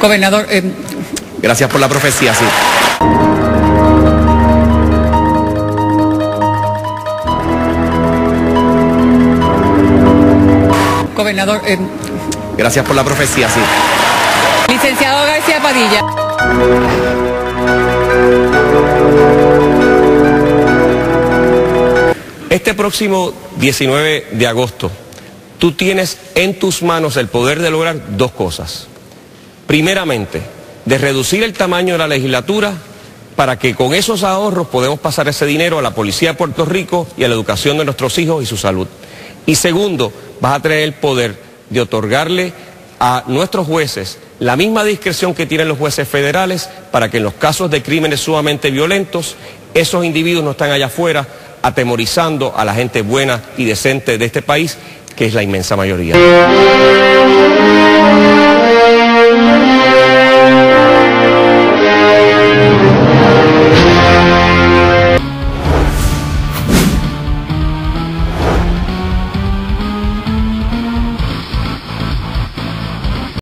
Gobernador, gracias por la profecía, sí. Gobernador, gracias por la profecía, sí. Licenciado García Padilla. Este próximo 19 de agosto, tú tienes en tus manos el poder de lograr dos cosas. Primeramente, de reducir el tamaño de la legislatura para que con esos ahorros podemos pasar ese dinero a la policía de Puerto Rico y a la educación de nuestros hijos y su salud. Y segundo, vas a tener el poder de otorgarle a nuestros jueces la misma discreción que tienen los jueces federales para que en los casos de crímenes sumamente violentos, esos individuos no están allá afuera atemorizando a la gente buena y decente de este país, que es la inmensa mayoría.